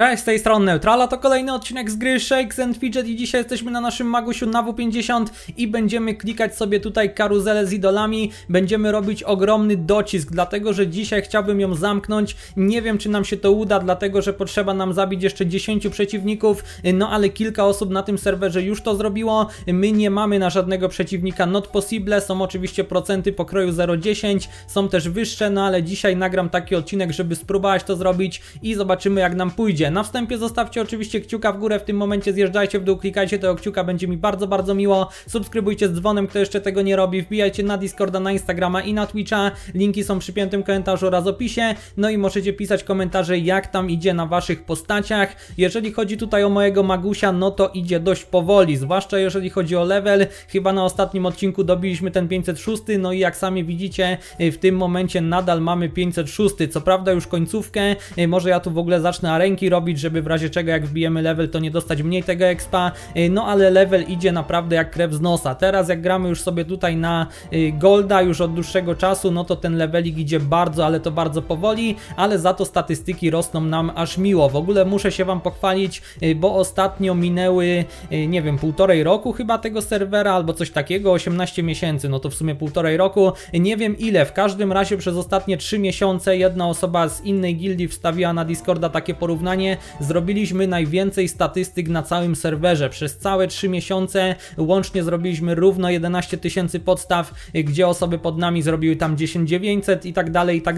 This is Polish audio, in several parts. Cześć, z tej strony Neutrala, to kolejny odcinek z gry Shakes and Fidget i dzisiaj jesteśmy na naszym Magusiu na W50 i będziemy klikać sobie tutaj karuzelę z idolami, będziemy robić ogromny docisk, dlatego że dzisiaj chciałbym ją zamknąć, nie wiem czy nam się to uda, dlatego że potrzeba nam zabić jeszcze 10 przeciwników, no ale kilka osób na tym serwerze już to zrobiło, my nie mamy na żadnego przeciwnika not possible, są oczywiście procenty pokroju 0,10, są też wyższe, no ale dzisiaj nagram taki odcinek, żeby spróbować to zrobić i zobaczymy jak nam pójdzie. Na wstępie zostawcie oczywiście kciuka w górę, w tym momencie zjeżdżajcie w dół, klikajcie tego kciuka, będzie mi bardzo, bardzo miło. Subskrybujcie z dzwonem, kto jeszcze tego nie robi, wbijajcie na Discorda, na Instagrama i na Twitcha, linki są przy piętym komentarzu oraz opisie. No i możecie pisać komentarze jak tam idzie na waszych postaciach. Jeżeli chodzi tutaj o mojego Magusia, no to idzie dość powoli, zwłaszcza jeżeli chodzi o level, chyba na ostatnim odcinku dobiliśmy ten 506, no i jak sami widzicie w tym momencie nadal mamy 506, co prawda już końcówkę, może ja tu w ogóle zacznę arenki robić, żeby w razie czego jak wbijemy level to nie dostać mniej tego expa, no ale level idzie naprawdę jak krew z nosa. Teraz jak gramy już sobie tutaj na golda już od dłuższego czasu, no to ten levelik idzie bardzo, ale to bardzo powoli, ale za to statystyki rosną nam aż miło. W ogóle muszę się wam pochwalić, bo ostatnio minęły, nie wiem, 1,5 roku chyba tego serwera albo coś takiego, 18 miesięcy, no to w sumie 1,5 roku, nie wiem ile, w każdym razie przez ostatnie 3 miesiące jedna osoba z innej gildii wstawiła na Discorda takie porównanie. Zrobiliśmy najwięcej statystyk na całym serwerze. Przez całe 3 miesiące łącznie zrobiliśmy równo 11 tysięcy podstaw, gdzie osoby pod nami zrobiły tam 10900 i tak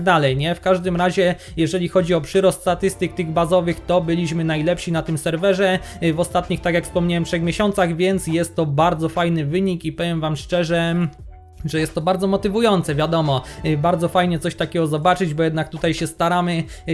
dalej, nie? W każdym razie, jeżeli chodzi o przyrost statystyk tych bazowych, to byliśmy najlepsi na tym serwerze w ostatnich, tak jak wspomniałem, 3 miesiącach, więc jest to bardzo fajny wynik i powiem wam szczerze, że jest to bardzo motywujące, wiadomo, bardzo fajnie coś takiego zobaczyć, bo jednak tutaj się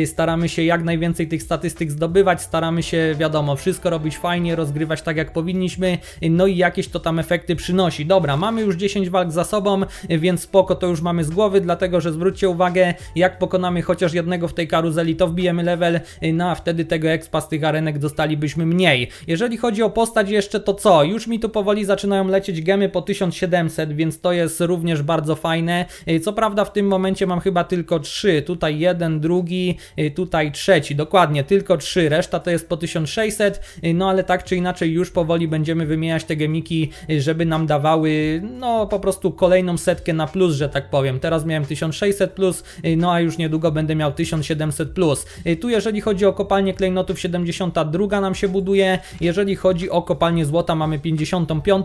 staramy się jak najwięcej tych statystyk zdobywać, staramy się, wiadomo, wszystko robić fajnie, rozgrywać tak jak powinniśmy, no i jakieś to tam efekty przynosi. Dobra, mamy już 10 walk za sobą, więc spoko, to już mamy z głowy, dlatego że zwróćcie uwagę, jak pokonamy chociaż jednego w tej karuzeli, to wbijemy level, no a wtedy tego expa z tych arenek dostalibyśmy mniej. Jeżeli chodzi o postać jeszcze, to co? Już mi tu powoli zaczynają lecieć gemy po 1700, więc to jest również bardzo fajne. Co prawda w tym momencie mam chyba tylko 3, tutaj 1, drugi, tutaj 3, dokładnie, tylko 3, reszta to jest po 1600, no ale tak czy inaczej już powoli będziemy wymieniać te gemiki, żeby nam dawały, no po prostu kolejną setkę na plus, że tak powiem. Teraz miałem 1600 plus, no a już niedługo będę miał 1700 plus. Tu jeżeli chodzi o kopalnię klejnotów 72 nam się buduje, jeżeli chodzi o kopalnię złota mamy 55,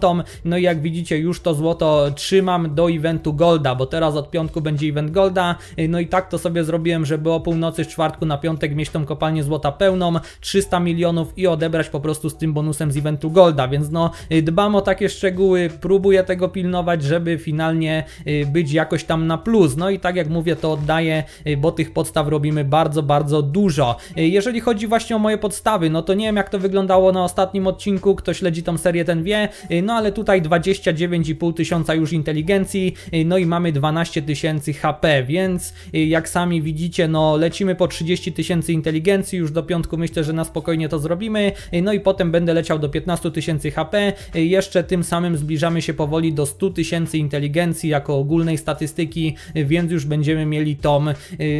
no i jak widzicie już to złoto trzyma do eventu Golda, bo teraz od piątku będzie event Golda, no i tak to sobie zrobiłem, żeby o północy z czwartku na piątek mieć tą kopalnię złota pełną, 300 milionów i odebrać po prostu z tym bonusem z eventu Golda, więc no dbam o takie szczegóły, próbuję tego pilnować, żeby finalnie być jakoś tam na plus, no i tak jak mówię to oddaję, bo tych podstaw robimy bardzo, bardzo dużo. Jeżeli chodzi właśnie o moje podstawy, no to nie wiem jak to wyglądało na ostatnim odcinku, kto śledzi tą serię ten wie, no ale tutaj 29,5 tysiąca już inteligencji, no i mamy 12 tysięcy HP, więc jak sami widzicie, no lecimy po 30 tysięcy inteligencji, już do piątku myślę, że na spokojnie to zrobimy, no i potem będę leciał do 15 tysięcy HP, jeszcze tym samym zbliżamy się powoli do 100 tysięcy inteligencji jako ogólnej statystyki, więc już będziemy mieli tą,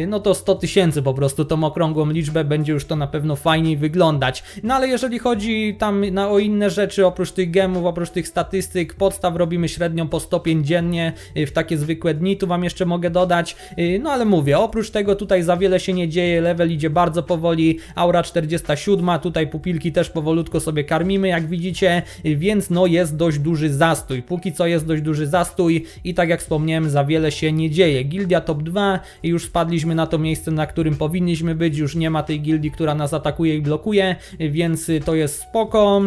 no to 100 tysięcy po prostu, tą okrągłą liczbę, będzie już to na pewno fajniej wyglądać. No ale jeżeli chodzi tam o inne rzeczy, oprócz tych gemów, oprócz tych statystyk, podstaw robimy średnią po 150 dziennie, w takie zwykłe dni, tu wam jeszcze mogę dodać, no ale mówię, oprócz tego tutaj za wiele się nie dzieje, level idzie bardzo powoli, aura 47, tutaj pupilki też powolutko sobie karmimy, jak widzicie, więc no jest dość duży zastój, póki co jest dość duży zastój i tak jak wspomniałem, za wiele się nie dzieje. Gildia top 2, już spadliśmy na to miejsce, na którym powinniśmy być, już nie ma tej gildii, która nas atakuje i blokuje, więc to jest spoko.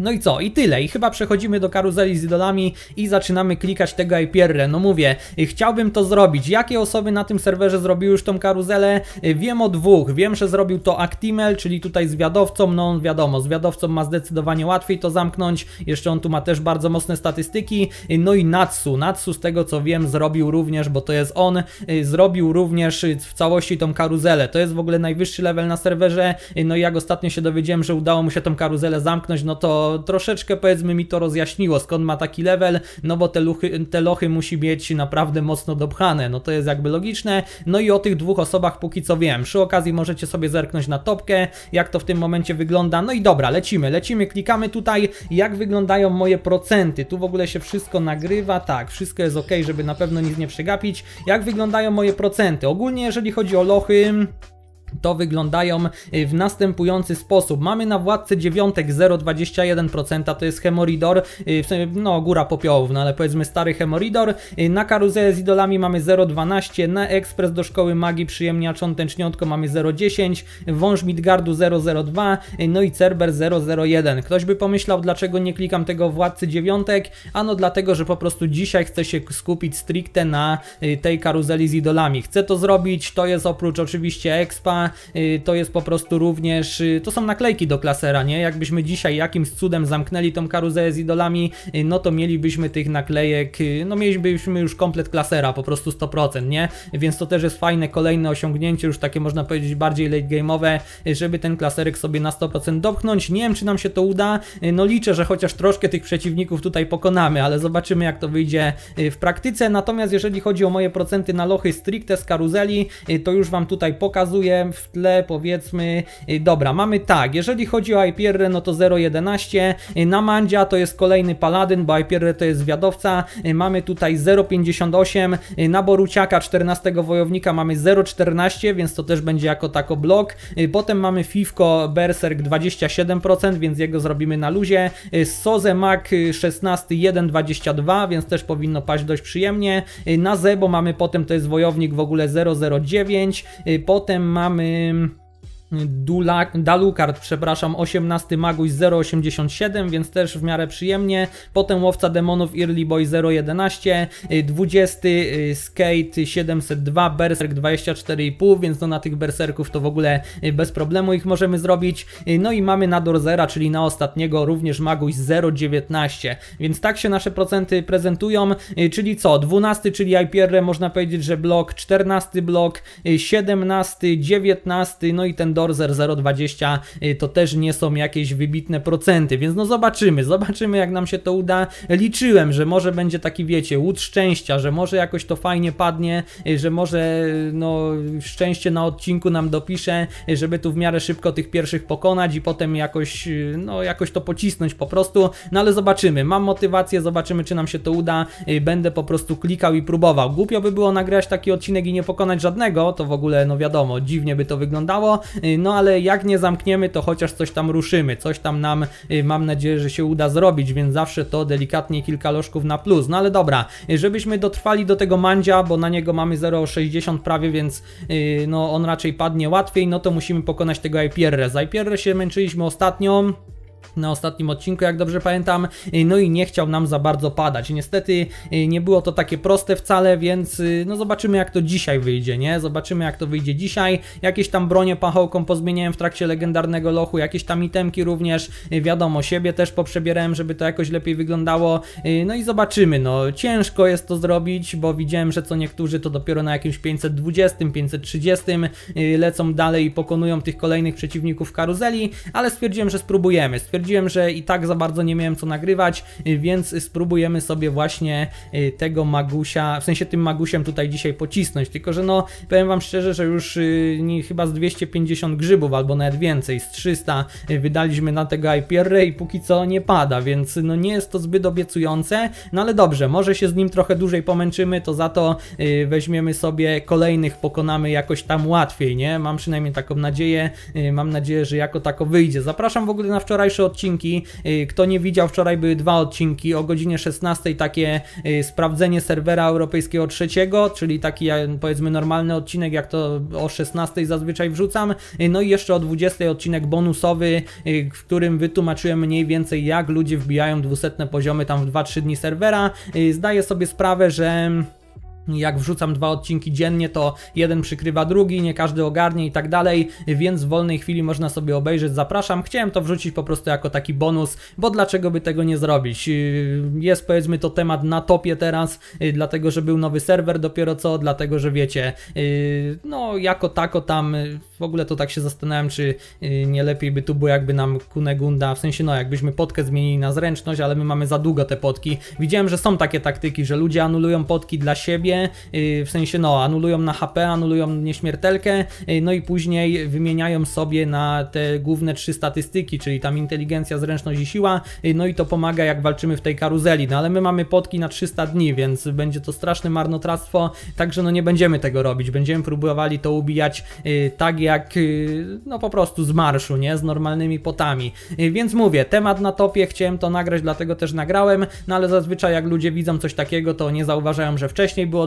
No i co? I tyle. I chyba przechodzimy do karuzeli z idolami i zaczynamy klikać tego IPR. No mówię, chciałbym to zrobić. Jakie osoby na tym serwerze zrobiły już tą karuzelę? Wiem o dwóch. Wiem, że zrobił to Aktimel, czyli tutaj z wiadowcą. No wiadomo, z wiadowcą ma zdecydowanie łatwiej to zamknąć. Jeszcze on tu ma też bardzo mocne statystyki. No i Natsu. Natsu z tego co wiem zrobił również, bo to jest on, zrobił również w całości tą karuzelę. To jest w ogóle najwyższy level na serwerze. No i jak ostatnio się dowiedziałem, że udało mu się tą karuzelę zamknąć, no to to troszeczkę, powiedzmy, mi to rozjaśniło, skąd ma taki level, no bo te lochy musi mieć naprawdę mocno dopchane, no to jest jakby logiczne. No i o tych dwóch osobach póki co wiem. Przy okazji możecie sobie zerknąć na topkę, jak to w tym momencie wygląda. No i dobra, lecimy, klikamy tutaj, jak wyglądają moje procenty. Tu w ogóle się wszystko nagrywa, tak, wszystko jest ok, żeby na pewno nic nie przegapić. Jak wyglądają moje procenty? Ogólnie jeżeli chodzi o lochy, to wyglądają w następujący sposób. Mamy na Władcy Dziewiątek 0,21%, to jest Hemoridor, no góra popiołów, no ale powiedzmy stary Hemoridor. Na Karuzelę z Idolami mamy 0,12%, na Ekspres do Szkoły Magi Przyjemniaczą Tęczniątko mamy 0,10%, Wąż Midgardu 0,02%, no i Cerber 0,01%. Ktoś by pomyślał, dlaczego nie klikam tego Władcy Dziewiątek? Ano dlatego, że po prostu dzisiaj chcę się skupić stricte na tej Karuzeli z Idolami. Chcę to zrobić, to jest oprócz oczywiście Expa, to jest po prostu również, to są naklejki do klasera, nie? Jakbyśmy dzisiaj jakimś cudem zamknęli tą karuzelę z idolami, no to mielibyśmy tych naklejek, no mielibyśmy już komplet klasera, po prostu 100%, nie? Więc to też jest fajne, kolejne osiągnięcie, już takie można powiedzieć bardziej late game'owe, żeby ten klaserek sobie na 100% dopchnąć. Nie wiem, czy nam się to uda, no liczę, że chociaż troszkę tych przeciwników tutaj pokonamy, ale zobaczymy, jak to wyjdzie w praktyce. Natomiast jeżeli chodzi o moje procenty na lochy stricte z karuzeli, to już Wam tutaj pokazuję w tle, powiedzmy. Dobra, mamy tak, jeżeli chodzi o IPR, no to 0,11, na Mandzia to jest kolejny paladyn, bo IPR to jest zwiadowca, mamy tutaj 0,58, na Boruciaka 14 wojownika mamy 0,14, więc to też będzie jako tako blok, potem mamy Fifko Berserk 27%, więc jego zrobimy na luzie, Sozemak 16, 1,22, więc też powinno paść dość przyjemnie, na Zebo mamy potem, to jest wojownik w ogóle 0,09, potem mamy Dula, Dalukart, przepraszam, 18 Maguś 0,87, więc też w miarę przyjemnie. Potem Łowca Demonów Early Boy 0,11, 20 Skate 702, Berserk 24,5, więc no na tych berserków to w ogóle bez problemu ich możemy zrobić. No i mamy na Dorzera, czyli na ostatniego, również Maguś 0,19, więc tak się nasze procenty prezentują, czyli co? 12, czyli IPR, można powiedzieć, że blok, 14 blok, 17, 19, no i ten Dorzer 0,20 to też nie są jakieś wybitne procenty, więc no zobaczymy, jak nam się to uda. Liczyłem, że może będzie taki, wiecie, łód szczęścia, że może jakoś to fajnie padnie, że może no szczęście na odcinku nam dopisze, żeby tu w miarę szybko tych pierwszych pokonać i potem jakoś, no jakoś to pocisnąć po prostu, no ale zobaczymy. Mam motywację, zobaczymy, czy nam się to uda. Będę po prostu klikał i próbował. Głupio by było nagrać taki odcinek i nie pokonać żadnego, to w ogóle, no wiadomo, dziwnie by to wyglądało. No ale jak nie zamkniemy, to chociaż coś tam ruszymy, coś tam nam, mam nadzieję, że się uda zrobić, więc zawsze to delikatnie kilka lożków na plus. No ale dobra, żebyśmy dotrwali do tego Mandzia, bo na niego mamy 0,60 prawie, więc no on raczej padnie łatwiej, no to musimy pokonać tego IPR. Z IPR się męczyliśmy ostatnio, na ostatnim odcinku, jak dobrze pamiętam, no i nie chciał nam za bardzo padać. Niestety nie było to takie proste wcale, więc no zobaczymy, jak to dzisiaj wyjdzie, nie? Zobaczymy, jak to wyjdzie dzisiaj. Jakieś tam bronie pachołką pozmieniałem w trakcie legendarnego lochu, jakieś tam itemki również, wiadomo, siebie też poprzebierałem, żeby to jakoś lepiej wyglądało, no i zobaczymy, no ciężko jest to zrobić, bo widziałem, że co niektórzy to dopiero na jakimś 520, 530 lecą dalej i pokonują tych kolejnych przeciwników karuzeli, ale stwierdziłem, że spróbujemy. Stwierdziłem, że i tak za bardzo nie miałem co nagrywać, więc spróbujemy sobie właśnie tego Magusia, w sensie tym Magusiem tutaj dzisiaj pocisnąć, tylko że no powiem Wam szczerze, że już chyba z 250 grzybów albo nawet więcej, z 300 wydaliśmy na tego IPR i póki co nie pada, więc no nie jest to zbyt obiecujące, no ale dobrze, może się z nim trochę dłużej pomęczymy, to za to weźmiemy sobie kolejnych, pokonamy jakoś tam łatwiej, nie? Mam przynajmniej taką nadzieję, mam nadzieję, że jako tako wyjdzie. Zapraszam w ogóle na wczorajszy odcinki, kto nie widział, wczoraj były dwa odcinki, o godzinie 16 takie sprawdzenie serwera europejskiego trzeciego, czyli taki powiedzmy normalny odcinek, jak to o 16 zazwyczaj wrzucam, no i jeszcze o 20 odcinek bonusowy, w którym wytłumaczyłem mniej więcej, jak ludzie wbijają 200 poziomy tam w 2-3 dni serwera. Zdaję sobie sprawę, że jak wrzucam dwa odcinki dziennie, to jeden przykrywa drugi, nie każdy ogarnie i tak dalej, więc w wolnej chwili można sobie obejrzeć, zapraszam. Chciałem to wrzucić po prostu jako taki bonus, bo dlaczego by tego nie zrobić? Jest, powiedzmy, to temat na topie teraz, dlatego, że był nowy serwer dopiero co, dlatego, że wiecie, no jako tako tam W ogóle to tak się zastanawiam, czy nie lepiej by tu było, jakby nam Kunegunda, w sensie no jakbyśmy podkę zmienili na zręczność, ale my mamy za długo te podki. Widziałem, że są takie taktyki, że ludzie anulują podki dla siebie, w sensie no anulują na HP, anulują nieśmiertelkę, no i później wymieniają sobie na te główne trzy statystyki, czyli tam inteligencja, zręczność i siła, no i to pomaga, jak walczymy w tej karuzeli, no ale my mamy podki na 300 dni, więc będzie to straszne marnotrawstwo, także no nie będziemy tego robić, będziemy próbowali to ubijać tak jak no po prostu z marszu, nie? Z normalnymi potami, więc mówię, temat na topie, chciałem to nagrać, dlatego też nagrałem, no ale zazwyczaj jak ludzie widzą coś takiego, to nie zauważają, że wcześniej był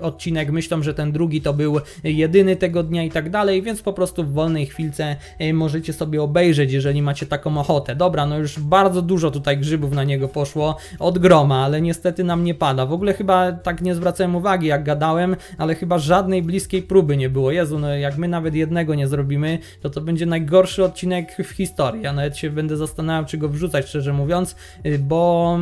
odcinek, myślą, że ten drugi to był jedyny tego dnia i tak dalej, więc po prostu w wolnej chwilce możecie sobie obejrzeć, jeżeli macie taką ochotę. Dobra, no już bardzo dużo tutaj grzybów na niego poszło od groma, ale niestety nam nie pada. W ogóle chyba tak nie zwracałem uwagi, jak gadałem, ale chyba żadnej bliskiej próby nie było. Jezu, no jak my nawet jednego nie zrobimy, to to będzie najgorszy odcinek w historii. Ja nawet się będę zastanawiał, czy go wrzucać, szczerze mówiąc, bo...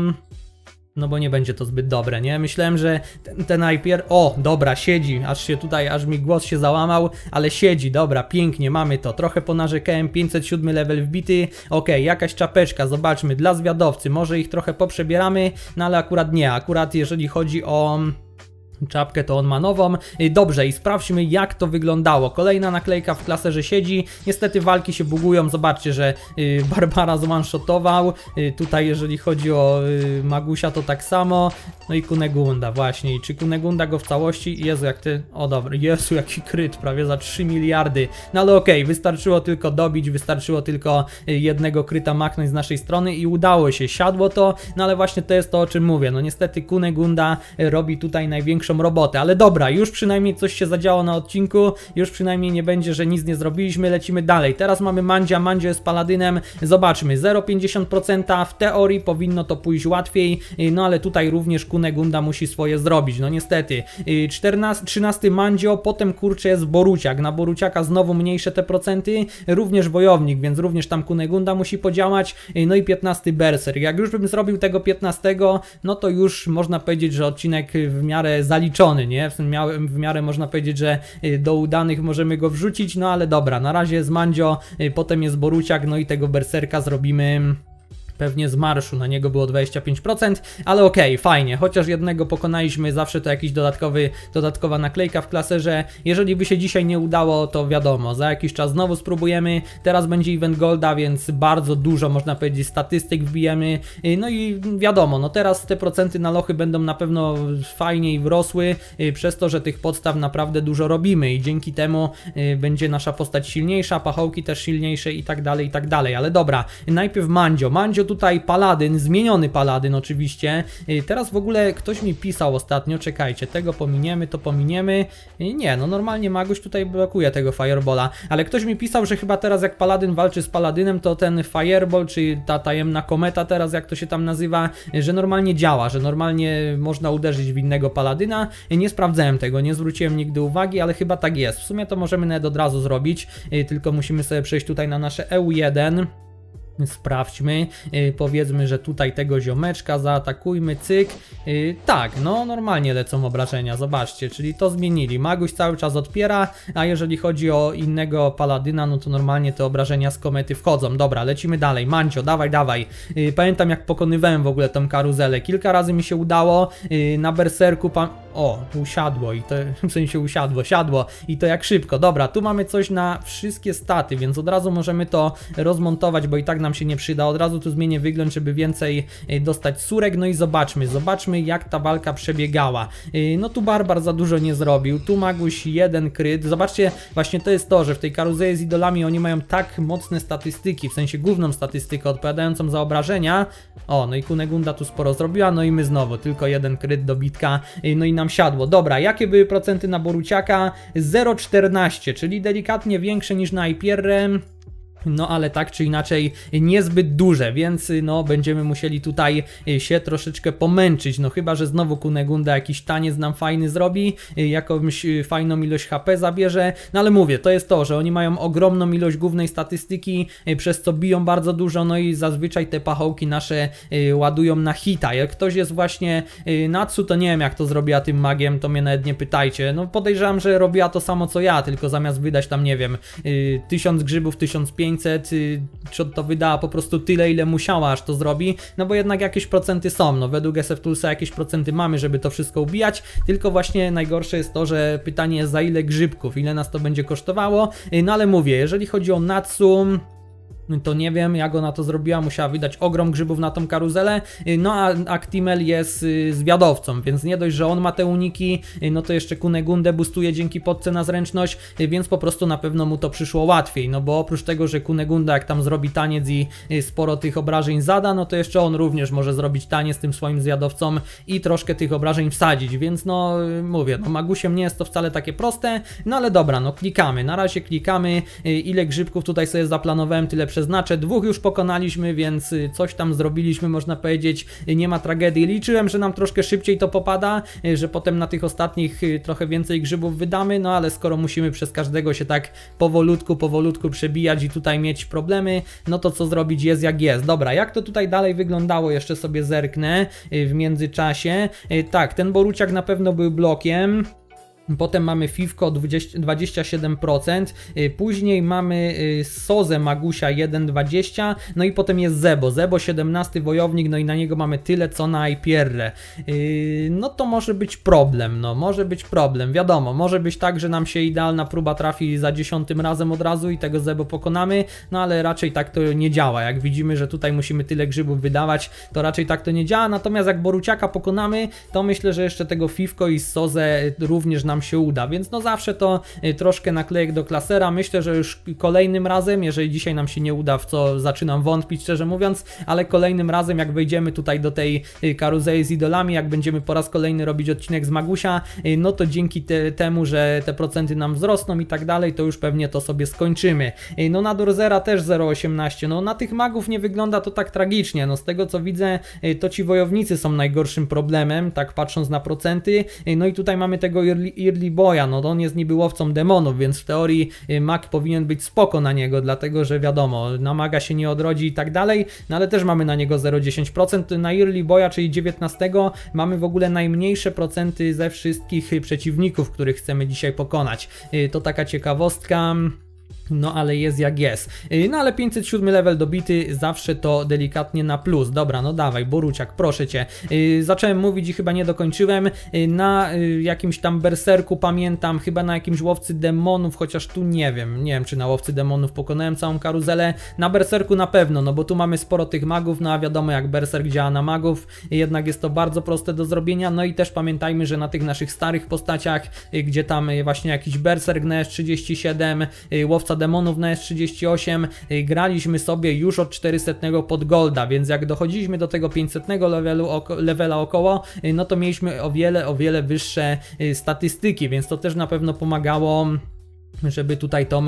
no bo nie będzie to zbyt dobre, nie? Myślałem, że ten IPR... O, dobra, siedzi, aż się tutaj, aż mi głos się załamał, ale siedzi, dobra, pięknie, mamy to. Trochę ponarzekałem, 507 level wbity, okej, jakaś czapeczka, zobaczmy, dla zwiadowcy, może ich trochę poprzebieramy, no ale akurat nie, akurat jeżeli chodzi o... czapkę to on ma nową. Dobrze, i sprawdźmy, jak to wyglądało. Kolejna naklejka w klaserze siedzi. Niestety walki się bugują. Zobaczcie, że Barbara zone-shotował. Tutaj jeżeli chodzi o Magusia, to tak samo. No i Kunegunda właśnie. I czy Kunegunda go w całości? Jezu, jak ty... O dobra, Jezu, jaki kryt. Prawie za 3 miliardy. No ale okej, wystarczyło tylko dobić, wystarczyło tylko jednego kryta machnąć z naszej strony i udało się. Siadło to, no ale właśnie to jest to, o czym mówię. No niestety Kunegunda robi tutaj największą robotę, ale dobra, już przynajmniej coś się zadziało na odcinku, już przynajmniej nie będzie, że nic nie zrobiliśmy, lecimy dalej. Teraz mamy Mandzia, Mandzia jest paladynem, zobaczmy, 0,50%, w teorii powinno to pójść łatwiej, no ale tutaj również Kunegunda musi swoje zrobić, no niestety. 13 Mandzio, potem kurczę jest Boruciak, na Boruciaka znowu mniejsze te procenty, również Wojownik, więc również tam Kunegunda musi podziałać, no i 15 Berser. Jak już bym zrobił tego 15, no to już można powiedzieć, że odcinek w miarę zaliczony, nie? W miarę można powiedzieć, że do udanych możemy go wrzucić, no ale dobra, na razie jest Mandzio, potem jest Boruciak, no i tego berserka zrobimy... pewnie z marszu, na niego było 25%, ale okej, fajnie, chociaż jednego pokonaliśmy, zawsze to jakiś dodatkowa naklejka w klaserze. Jeżeli by się dzisiaj nie udało, to wiadomo, za jakiś czas znowu spróbujemy, teraz będzie event Golda, więc bardzo dużo, można powiedzieć, statystyk wbijemy, no i wiadomo, no teraz te procenty na lochy będą na pewno fajniej wrosły, przez to, że tych podstaw naprawdę dużo robimy i dzięki temu będzie nasza postać silniejsza, pachołki też silniejsze i tak dalej, ale dobra, najpierw Mandzio, tutaj paladyn, zmieniony paladyn oczywiście. Teraz w ogóle ktoś mi pisał ostatnio, czekajcie, tego pominiemy, to pominiemy. Nie, no normalnie Maguś tutaj blokuje tego Firebola, ale ktoś mi pisał, że chyba teraz jak paladyn walczy z paladynem, to ten Fireball, czy ta tajemna kometa teraz, jak to się tam nazywa, że normalnie działa, że normalnie można uderzyć w innego paladyna. Nie sprawdzałem tego, nie zwróciłem nigdy uwagi, ale chyba tak jest. W sumie to możemy nawet od razu zrobić, tylko musimy sobie przejść tutaj na nasze EU1. Sprawdźmy, powiedzmy, że tutaj tego ziomeczka zaatakujmy, cyk, tak, no normalnie lecą obrażenia, zobaczcie, czyli to zmienili, Maguś cały czas odpiera, a jeżeli chodzi o innego paladyna, no to normalnie te obrażenia z komety wchodzą. Dobra, lecimy dalej, Mandzio, dawaj, dawaj. Pamiętam, jak pokonywałem w ogóle tą karuzelę, kilka razy mi się udało, na berserku, o, usiadło i to, w sensie usiadło, siadło i to jak szybko. Dobra, tu mamy coś na wszystkie staty, więc od razu możemy to rozmontować, bo i tak nam się nie przyda. Od razu tu zmienię wygląd, żeby więcej dostać surek, no i zobaczmy jak ta walka przebiegała. No tu Barbar za dużo nie zrobił, tu Maguś jeden kryt, zobaczcie, właśnie to jest to, że w tej karuzeli z idolami oni mają tak mocne statystyki, w sensie główną statystykę odpowiadającą za obrażenia. O, no i Kunegunda tu sporo zrobiła, no i my znowu, tylko jeden kryt do bitka, no i nam siadło. Dobra, jakie były procenty na Boruciaka? 0,14, czyli delikatnie większe niż na IPR-em. no ale tak czy inaczej niezbyt duże, więc no będziemy musieli tutaj się troszeczkę pomęczyć, no chyba że znowu Kunegunda jakiś taniec nam fajny zrobi, jakąś fajną ilość HP zabierze, no ale mówię, to jest to, że oni mają ogromną ilość głównej statystyki, przez co biją bardzo dużo, no i zazwyczaj te pachołki nasze ładują na hita. Jak ktoś jest właśnie Natsu, to nie wiem jak to zrobiła tym magiem, to mnie nawet nie pytajcie, no podejrzewam, że robiła to samo co ja, tylko zamiast wydać tam, nie wiem, 1000 grzybów, 1500, to wydała po prostu tyle, ile musiała, aż to zrobi, no bo jednak jakieś procenty są, no według SF Toolsa jakieś procenty mamy, żeby to wszystko ubijać, tylko właśnie najgorsze jest to, że pytanie jest za ile grzybków, ile nas to będzie kosztowało, no ale mówię, jeżeli chodzi o Natsu, to nie wiem jak ona to zrobiła, musiała wydać ogrom grzybów na tą karuzelę, no a Aktimel jest zwiadowcą, więc nie dość, że on ma te uniki, no to jeszcze Kunegundę boostuje dzięki podce na zręczność, więc po prostu na pewno mu to przyszło łatwiej, no bo oprócz tego, że Kunegunda jak tam zrobi taniec i sporo tych obrażeń zada, no to jeszcze on również może zrobić taniec tym swoim zwiadowcą i troszkę tych obrażeń wsadzić, więc no mówię, no Magusiem nie jest to wcale takie proste, no ale dobra, no klikamy, na razie klikamy, ile grzybków tutaj sobie zaplanowałem, tyle przeznaczę, 2 już pokonaliśmy, więc coś tam zrobiliśmy, można powiedzieć, nie ma tragedii. Liczyłem, że nam troszkę szybciej to popada, że potem na tych ostatnich trochę więcej grzybów wydamy, no ale skoro musimy przez każdego się tak powolutku przebijać i tutaj mieć problemy, no to co zrobić jest jak jest. Dobra, jak to tutaj dalej wyglądało, jeszcze sobie zerknę w międzyczasie. Tak, ten Boruciak na pewno był blokiem. Potem mamy Fifko 27%, później mamy Sozę Magusia 1,20%, no i potem jest Zebo. Zebo 17 wojownik, no i na niego mamy tyle co na IPR-le. No to może być problem, no może być problem, wiadomo, może być tak, że nam się idealna próba trafi za 10 razem od razu i tego Zebo pokonamy, no ale raczej tak to nie działa. Jak widzimy, że tutaj musimy tyle grzybów wydawać, to raczej tak to nie działa, natomiast jak Boruciaka pokonamy, to myślę, że jeszcze tego Fifko i Sozę również nam się uda, więc no zawsze to troszkę naklejek do klasera, myślę, że już kolejnym razem, jeżeli dzisiaj nam się nie uda, w co zaczynam wątpić szczerze mówiąc, ale kolejnym razem jak wejdziemy tutaj do tej karuzeli z idolami, jak będziemy po raz kolejny robić odcinek z Magusia, no to dzięki temu, że te procenty nam wzrosną i tak dalej, to już pewnie to sobie skończymy. No na Dorzera też 0,18, no na tych magów nie wygląda to tak tragicznie, no z tego co widzę, to ci wojownicy są najgorszym problemem, tak patrząc na procenty, no i tutaj mamy tego Early Boya, no to on jest niby łowcą demonów, więc w teorii mag powinien być spoko na niego, dlatego że wiadomo, na maga się nie odrodzi i tak dalej, no ale też mamy na niego 0,10%, na Early Boya, czyli 19, mamy w ogóle najmniejsze procenty ze wszystkich przeciwników, których chcemy dzisiaj pokonać. To taka ciekawostka. No ale jest jak jest. No ale 507 level dobity, zawsze to delikatnie na plus. Dobra, no dawaj Boruciak, proszę Cię. Zacząłem mówić i chyba nie dokończyłem. Na jakimś tam berserku pamiętam, chyba na jakimś łowcy demonów, chociaż tu nie wiem czy na łowcy demonów pokonałem całą karuzelę. Na berserku na pewno, no bo tu mamy sporo tych magów, no a wiadomo jak berserk działa na magów, jednak jest to bardzo proste do zrobienia. No i też pamiętajmy, że na tych naszych starych postaciach, gdzie tam właśnie jakiś berserk na S37, łowca demonów na S38, graliśmy sobie już od 400 pod golda, więc jak dochodziliśmy do tego 500 levela około, no to mieliśmy o wiele wyższe statystyki, więc to też na pewno pomagało, żeby tutaj tą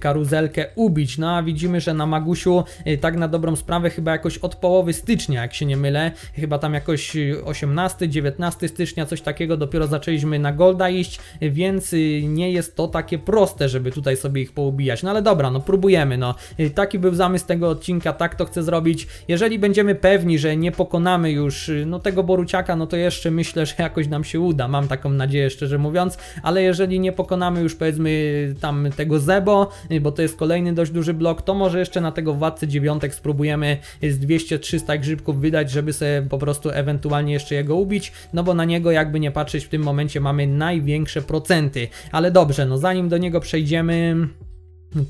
karuzelkę ubić. No a widzimy, że na Magusiu tak na dobrą sprawę chyba jakoś od połowy stycznia, jak się nie mylę, chyba tam jakoś 18, 19 stycznia, coś takiego, dopiero zaczęliśmy na golda iść, więc nie jest to takie proste, żeby tutaj sobie ich poubijać. No ale dobra, no próbujemy, no. Taki był zamysł tego odcinka, tak to chcę zrobić. Jeżeli będziemy pewni, że nie pokonamy już no tego Boruciaka, no to jeszcze myślę, że jakoś nam się uda. Mam taką nadzieję, szczerze mówiąc, ale jeżeli nie pokonamy już powiedzmy tam tego Zebo, bo to jest kolejny dość duży blok, to może jeszcze na tego Władcy Dziewiątek spróbujemy z 200-300 grzybków wydać, żeby sobie po prostu ewentualnie jeszcze jego ubić, no bo na niego jakby nie patrzeć w tym momencie mamy największe procenty, ale dobrze, no zanim do niego przejdziemy,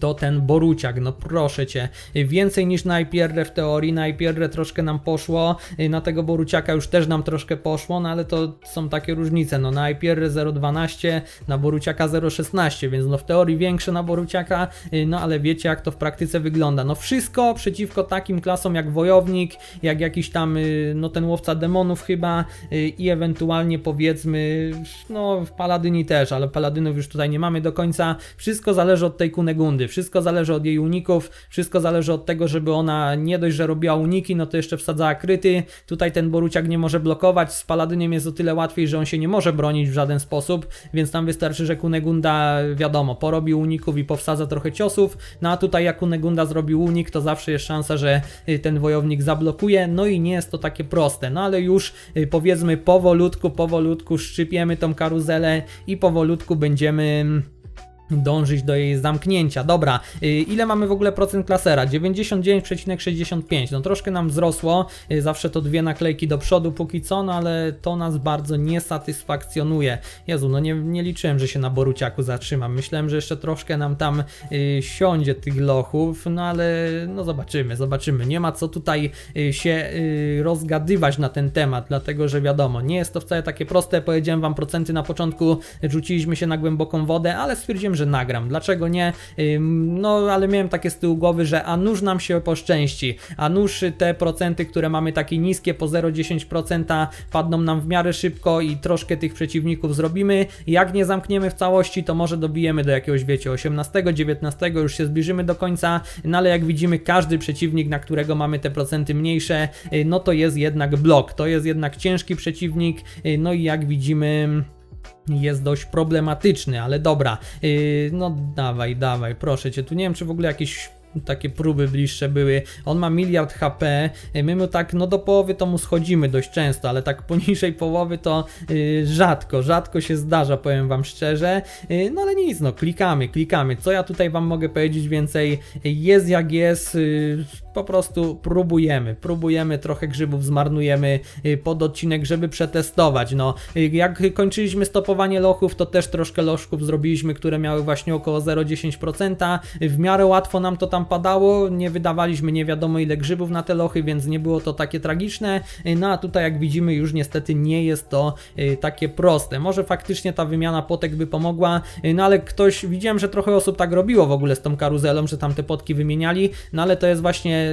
to ten Boruciak, no proszę Cię, więcej niż na IPR w teorii, na IPR troszkę nam poszło, na tego Boruciaka już też nam troszkę poszło, no ale to są takie różnice, no na IPR 0,12, na Boruciaka 0,16, więc no w teorii większe na Boruciaka, no ale wiecie jak to w praktyce wygląda, no wszystko przeciwko takim klasom jak wojownik, jak jakiś tam, no ten łowca demonów chyba i ewentualnie powiedzmy, no paladyni też, ale paladynów już tutaj nie mamy do końca, wszystko zależy od tej Kunegundy. sekundy. Wszystko zależy od jej uników, wszystko zależy od tego, żeby ona nie dość, że robiła uniki, no to jeszcze wsadzała kryty. Tutaj ten Boruciak nie może blokować, z Paladyniem jest o tyle łatwiej, że on się nie może bronić w żaden sposób, więc tam wystarczy, że Kunegunda, wiadomo, porobi uników i powsadza trochę ciosów, no a tutaj jak Kunegunda zrobił unik, to zawsze jest szansa, że ten wojownik zablokuje, no i nie jest to takie proste, no ale już powiedzmy powolutku szczypiemy tą karuzelę i powolutku będziemy dążyć do jej zamknięcia. Dobra, ile mamy w ogóle procent klasera? 99,65, no troszkę nam wzrosło, zawsze to dwie naklejki do przodu póki co, no ale to nas bardzo nie satysfakcjonuje. Jezu, no nie liczyłem, że się na Boruciaku zatrzymam, myślałem, że jeszcze troszkę nam tam siądzie tych lochów, no ale no zobaczymy, nie ma co tutaj się rozgadywać na ten temat, dlatego, że wiadomo, nie jest to wcale takie proste, powiedziałem wam procenty na początku, rzuciliśmy się na głęboką wodę, ale stwierdziłem, że nagram. Dlaczego nie? No, ale miałem takie z tyłu głowy, że a nuż nam się poszczęści, a nuż te procenty, które mamy takie niskie, po 0,10% padną nam w miarę szybko i troszkę tych przeciwników zrobimy. Jak nie zamkniemy w całości, to może dobijemy do jakiegoś, wiecie, 18, 19, już się zbliżymy do końca, no ale jak widzimy, każdy przeciwnik, na którego mamy te procenty mniejsze, no to jest jednak blok, to jest jednak ciężki przeciwnik, no i jak widzimy, jest dość problematyczny, ale dobra, no dawaj, proszę cię, tu nie wiem, czy w ogóle jakieś takie próby bliższe były. On ma 1 000 000 000 HP, my mu tak no do połowy to mu schodzimy dość często, ale tak poniżej połowy to rzadko się zdarza, powiem wam szczerze, no ale nic, no klikamy, co ja tutaj wam mogę powiedzieć więcej, jest jak jest, po prostu próbujemy, trochę grzybów zmarnujemy pod odcinek, żeby przetestować. No, jak kończyliśmy stopowanie lochów, to też troszkę lożków zrobiliśmy, które miały właśnie około 0,10%, w miarę łatwo nam to tam padało, nie wydawaliśmy nie wiadomo ile grzybów na te lochy, więc nie było to takie tragiczne, no a tutaj jak widzimy już niestety nie jest to takie proste. Może faktycznie ta wymiana potek by pomogła, no ale ktoś, widziałem, że trochę osób tak robiło w ogóle z tą karuzelą, że tam te potki wymieniali, no ale to jest właśnie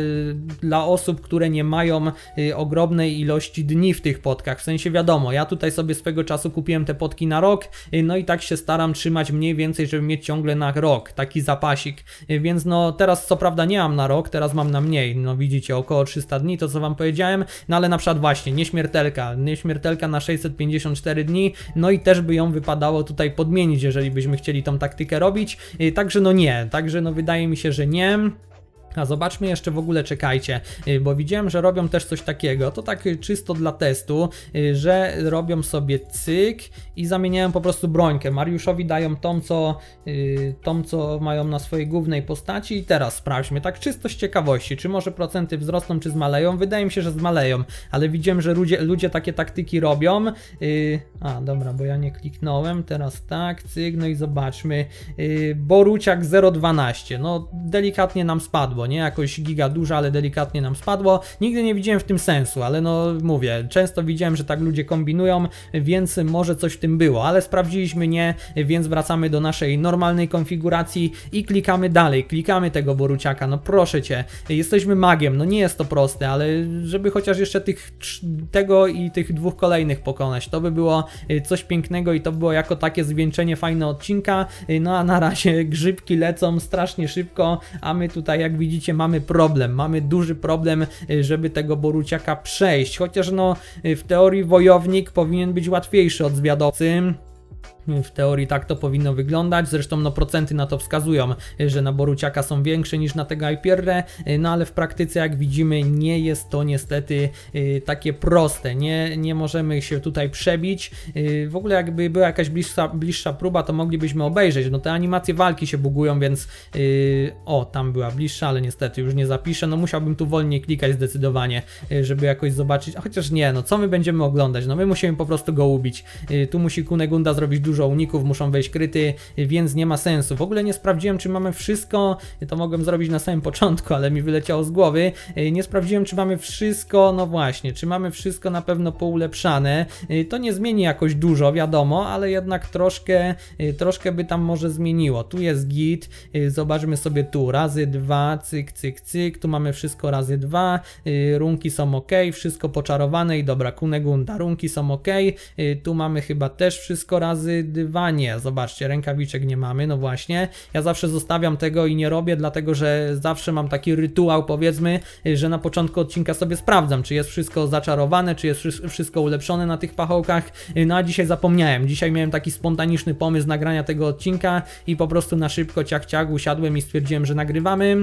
dla osób, które nie mają ogromnej ilości dni w tych potkach, w sensie wiadomo, ja tutaj sobie swego czasu kupiłem te potki na rok, no i tak się staram trzymać mniej więcej, żeby mieć ciągle na rok taki zapasik, więc no teraz co prawda nie mam na rok, teraz mam na mniej, no widzicie, około 300 dni, to co wam powiedziałem, no ale na przykład właśnie nieśmiertelka na 654 dni, no i też by ją wypadało tutaj podmienić, jeżeli byśmy chcieli tą taktykę robić, także no nie, także no wydaje mi się, że nie. A zobaczmy jeszcze w ogóle, czekajcie, bo widziałem, że robią też coś takiego, to tak czysto dla testu, że robią sobie cyk i zamieniają po prostu brońkę, Mariuszowi dają tą co mają na swojej głównej postaci i teraz sprawdźmy, tak czysto z ciekawości, czy może procenty wzrosną, czy zmaleją, wydaje mi się, że zmaleją, ale widziałem, że ludzie takie taktyki robią, a dobra, bo ja nie kliknąłem, teraz tak, cyk, no i zobaczmy, Boruciak 0,12, no delikatnie nam spadło, nie jakoś giga duża, ale delikatnie nam spadło. Nigdy nie widziałem w tym sensu, ale no mówię, często widziałem, że tak ludzie kombinują, więc może coś w tym było, ale sprawdziliśmy nie, więc wracamy do naszej normalnej konfiguracji i klikamy dalej, klikamy tego Boruciaka, no proszę cię, jesteśmy magiem, no nie jest to proste, ale żeby chociaż jeszcze tego i tych dwóch kolejnych pokonać, to by było coś pięknego i to by było jako takie zwieńczenie fajne odcinka, no a na razie grzybki lecą strasznie szybko, a my tutaj jak widzicie, mamy problem, mamy duży problem, żeby tego Boruciaka przejść, chociaż no w teorii wojownik powinien być łatwiejszy od zwiadowcy. W teorii tak to powinno wyglądać, zresztą no procenty na to wskazują, że na Boruciaka są większe niż na tego IPR-ę, no ale w praktyce jak widzimy nie jest to niestety takie proste, nie możemy się tutaj przebić, w ogóle jakby była jakaś bliższa próba, to moglibyśmy obejrzeć, no te animacje walki się bugują, więc o, tam była bliższa, ale niestety już nie zapiszę, no musiałbym tu wolniej klikać zdecydowanie, żeby jakoś zobaczyć, a chociaż nie, no co my będziemy oglądać, no my musimy po prostu go ubić, tu musi Kunegunda zrobić dużo uników, muszą wejść kryty, więc nie ma sensu. W ogóle nie sprawdziłem, czy mamy wszystko, to mogłem zrobić na samym początku, ale mi wyleciało z głowy. Nie sprawdziłem, czy mamy wszystko, no właśnie, czy mamy wszystko na pewno poulepszane. To nie zmieni jakoś dużo, wiadomo, ale jednak troszkę by tam może zmieniło. Tu jest git, zobaczmy sobie tu, razy 2, cyk, cyk, cyk, tu mamy wszystko razy 2, runki są ok, wszystko poczarowane i dobra, Kunegunda, runki są ok, tu mamy chyba też wszystko razy dywanie. Zobaczcie, rękawiczek nie mamy, no właśnie. Ja zawsze zostawiam tego i nie robię, dlatego że zawsze mam taki rytuał, powiedzmy, że na początku odcinka sobie sprawdzam, czy jest wszystko zaczarowane, czy jest wszystko ulepszone na tych pachołkach. No a dzisiaj zapomniałem. Dzisiaj miałem taki spontaniczny pomysł nagrania tego odcinka i po prostu na szybko ciach usiadłem i stwierdziłem, że nagrywamy.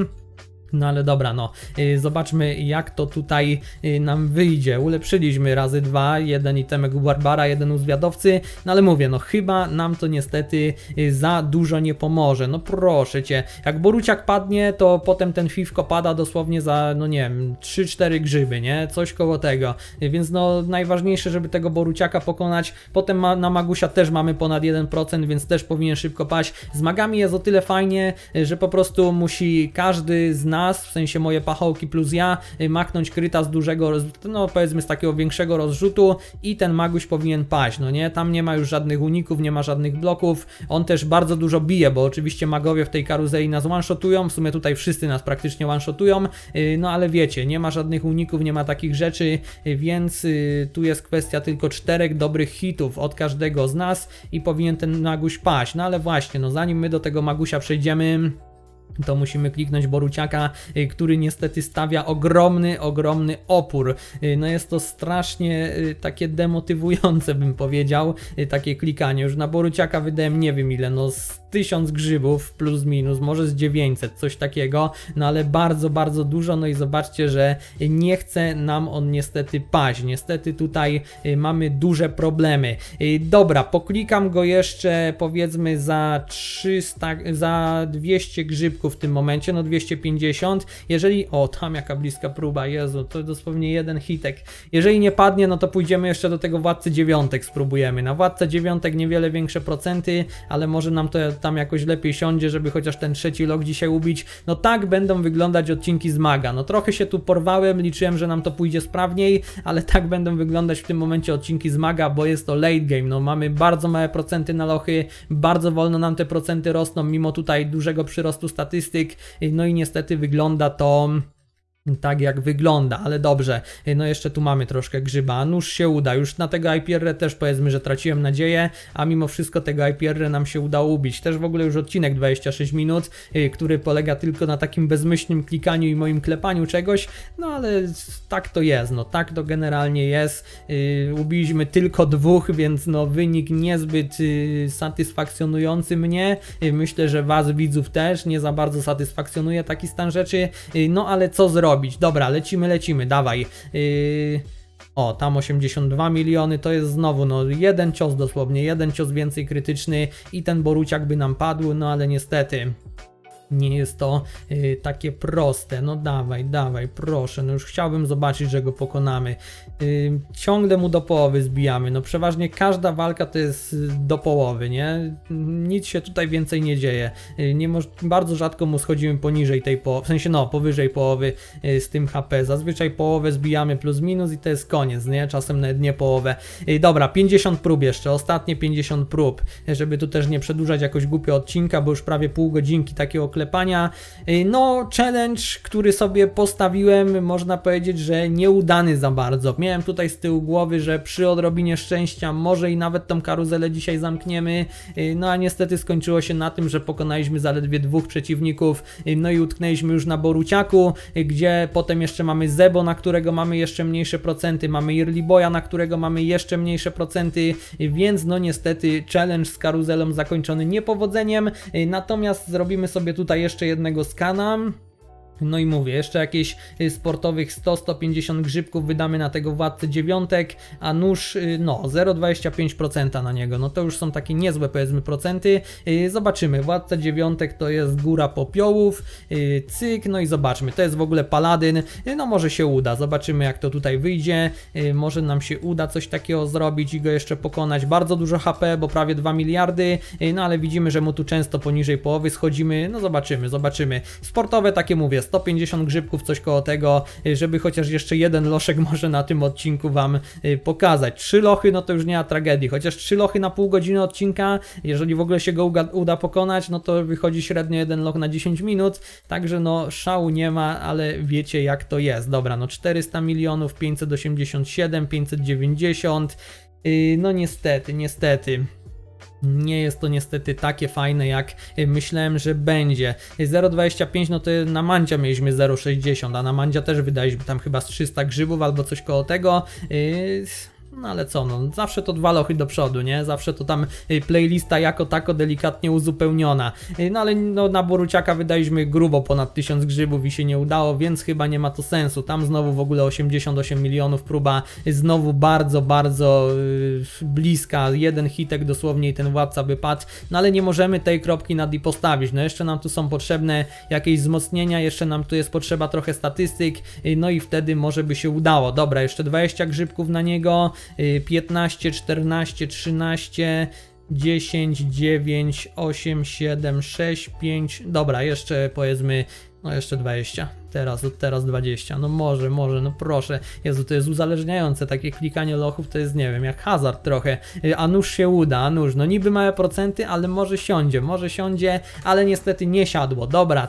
No ale dobra, no zobaczmy, jak to tutaj nam wyjdzie. Ulepszyliśmy razy dwa, jeden itemek u Barbara, jeden u zwiadowcy, no ale mówię, no chyba nam to niestety za dużo nie pomoże. No proszę cię, jak Boruciak padnie, to potem ten Fifko pada dosłownie za, no nie wiem, 3-4 grzyby, nie? Coś koło tego. Więc no najważniejsze, żeby tego Boruciaka pokonać. Potem na Magusia też mamy ponad 1%, więc też powinien szybko paść. Z magami jest o tyle fajnie, że po prostu musi każdy z nas, w sensie moje pachołki plus ja, maknąć kryta z dużego, no powiedzmy z takiego większego rozrzutu i ten Maguś powinien paść, no nie? Tam nie ma już żadnych uników, nie ma żadnych bloków. On też bardzo dużo bije, bo oczywiście magowie w tej karuzeli nas one-shotują, w sumie tutaj wszyscy nas praktycznie one-shotują, no ale wiecie, nie ma żadnych uników, nie ma takich rzeczy, więc tu jest kwestia tylko 4 dobrych hitów od każdego z nas i powinien ten Maguś paść. No ale właśnie, no zanim my do tego Magusia przejdziemy, to musimy kliknąć Boruciaka, który niestety stawia ogromny opór. No jest to strasznie takie demotywujące, bym powiedział, takie klikanie. Już na Boruciaka wydałem nie wiem ile, no 1000 grzybów plus minus, może z 900, coś takiego, no ale bardzo dużo, no i zobaczcie, że nie chce nam on niestety paść. Niestety tutaj mamy duże problemy. Dobra, poklikam go jeszcze powiedzmy za 300, za 200 grzybków w tym momencie, no 250. Jeżeli, o tam jaka bliska próba, Jezu, to dosłownie jeden hitek. Jeżeli nie padnie, no to pójdziemy jeszcze do tego Władcy Dziewiątek, spróbujemy. Na Władcę Dziewiątek niewiele większe procenty, ale może nam to tam jakoś lepiej siądzie, żeby chociaż ten 3. log dzisiaj ubić. No tak będą wyglądać odcinki z maga. No trochę się tu porwałem, liczyłem, że nam to pójdzie sprawniej, ale tak będą wyglądać w tym momencie odcinki z maga, bo jest to late game. No mamy bardzo małe procenty na lochy, bardzo wolno nam te procenty rosną, mimo tutaj dużego przyrostu statystyk. No i niestety wygląda to tak jak wygląda, ale dobrze, no jeszcze tu mamy troszkę grzyba, nóż się uda, już na tego IPR też powiedzmy, że traciłem nadzieję, a mimo wszystko tego IPR nam się udało ubić, też w ogóle już odcinek 26 minut, który polega tylko na takim bezmyślnym klikaniu i moim klepaniu czegoś, no ale tak to jest, no tak to generalnie jest, ubiliśmy tylko 2, więc no wynik niezbyt satysfakcjonujący mnie, myślę, że was widzów też nie za bardzo satysfakcjonuje taki stan rzeczy, no ale co zrobić? Dobra, lecimy, dawaj. O, tam 82 miliony, to jest znowu no jeden cios dosłownie, jeden cios więcej krytyczny i ten Boruciak by nam padł, no ale niestety nie jest to takie proste. No dawaj, proszę. No już chciałbym zobaczyć, że go pokonamy. Ciągle mu do połowy zbijamy. No przeważnie każda walka to jest do połowy, nie? Nic się tutaj więcej nie dzieje. Bardzo rzadko mu schodzimy poniżej tej połowy, w sensie no powyżej połowy z tym HP. Zazwyczaj połowę zbijamy plus minus i to jest koniec, nie? Czasem nawet nie połowę. Dobra, 50 prób jeszcze. Ostatnie 50 prób. Żeby tu też nie przedłużać jakoś głupio odcinka, bo już prawie pół godzinki takiego klepania. No, challenge, który sobie postawiłem, można powiedzieć, że nieudany za bardzo. Miałem tutaj z tyłu głowy, że przy odrobinie szczęścia może i nawet tą karuzelę dzisiaj zamkniemy, no a niestety skończyło się na tym, że pokonaliśmy zaledwie 2 przeciwników, no i utknęliśmy już na Boruciaku, gdzie potem jeszcze mamy Zebo, na którego mamy jeszcze mniejsze procenty, mamy Early Boya, na którego mamy jeszcze mniejsze procenty, więc no niestety challenge z karuzelą zakończony niepowodzeniem, natomiast zrobimy sobie tutaj jeszcze jednego skana. No i mówię, jeszcze jakieś sportowych 100-150 grzybków wydamy na tego Władcę Dziewiątek, a nóż, no 0,25% na niego, no to już są takie niezłe powiedzmy procenty, zobaczymy, Władca Dziewiątek to jest góra popiołów, cyk, no i zobaczmy, to jest w ogóle paladyn, no może się uda, zobaczymy jak to tutaj wyjdzie, może nam się uda coś takiego zrobić i go jeszcze pokonać, bardzo dużo HP, bo prawie 2 miliardy, no ale widzimy, że mu tu często poniżej połowy schodzimy, no zobaczymy, sportowe takie mówię, 150 grzybków, coś koło tego, żeby chociaż jeszcze jeden loszek może na tym odcinku wam pokazać. 3 lochy, no to już nie ma tragedii, chociaż 3 lochy na pół godziny odcinka, jeżeli w ogóle się go uda pokonać, no to wychodzi średnio 1 loch na 10 minut, także no szału nie ma, ale wiecie jak to jest. Dobra, no 400 milionów, 587, 590, no niestety. Nie jest to niestety takie fajne, jak myślałem, że będzie. 0,25, no to na Mandzia mieliśmy 0,60, a na Mandzia też wydaliśmy tam chyba z 300 grzybów albo coś koło tego. No ale co, no zawsze to dwa lochy do przodu, nie? Zawsze to tam playlista jako tako delikatnie uzupełniona. No ale no, na Boruciaka wydaliśmy grubo ponad 1000 grzybów i się nie udało, więc chyba nie ma to sensu. Tam znowu w ogóle 88 milionów, próba znowu bardzo bliska. Jeden hitek dosłownie i ten władca by padł. No ale nie możemy tej kropki nad i postawić. No jeszcze nam tu są potrzebne jakieś wzmocnienia, jeszcze nam tu jest potrzeba trochę statystyk, no i wtedy może by się udało. Dobra, jeszcze 20 grzybków na niego. 15, 14, 13, 10, 9, 8, 7, 6, 5, dobra, jeszcze powiedzmy, no jeszcze 20, teraz 20, no może, no proszę, Jezu, to jest uzależniające, takie klikanie lochów to jest, nie wiem, jak hazard trochę, a nóż się uda, a nóż, no niby małe procenty, ale może siądzie, ale niestety nie siadło. Dobra,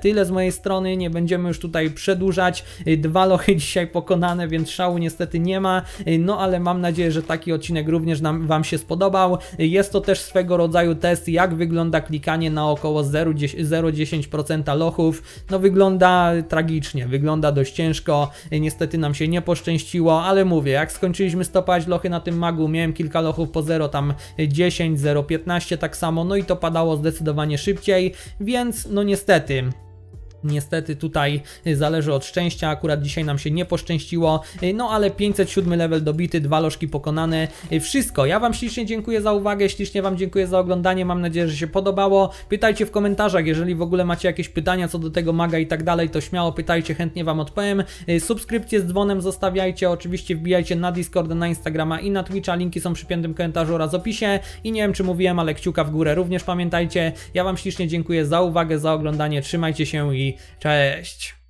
tyle z mojej strony, nie będziemy już tutaj przedłużać, dwa lochy dzisiaj pokonane, więc szału niestety nie ma, no ale mam nadzieję, że taki odcinek również Wam się spodobał. Jest to też swego rodzaju test, jak wygląda klikanie na około 0,10% lochów, no wygląda tragicznie, wygląda dość ciężko, niestety nam się nie poszczęściło, ale mówię, jak skończyliśmy stopać lochy na tym magu, miałem kilka lochów po 0, tam 10, 0,15 tak samo, no i to padało zdecydowanie szybciej, więc no niestety tutaj zależy od szczęścia, akurat dzisiaj nam się nie poszczęściło, no ale 507 level dobity, dwa lożki pokonane, wszystko. Ja Wam ślicznie dziękuję za uwagę, ślicznie Wam dziękuję za oglądanie, mam nadzieję, że się podobało. Pytajcie w komentarzach, jeżeli w ogóle macie jakieś pytania co do tego maga i tak dalej, to śmiało pytajcie, chętnie Wam odpowiem. Subskrypcję z dzwonem zostawiajcie, oczywiście wbijajcie na Discorda, na Instagrama i na Twitcha, linki są przy piętym komentarzu oraz opisie i nie wiem czy mówiłem, ale kciuka w górę również pamiętajcie. Ja Wam ślicznie dziękuję za uwagę, za oglądanie, trzymajcie się i cześć!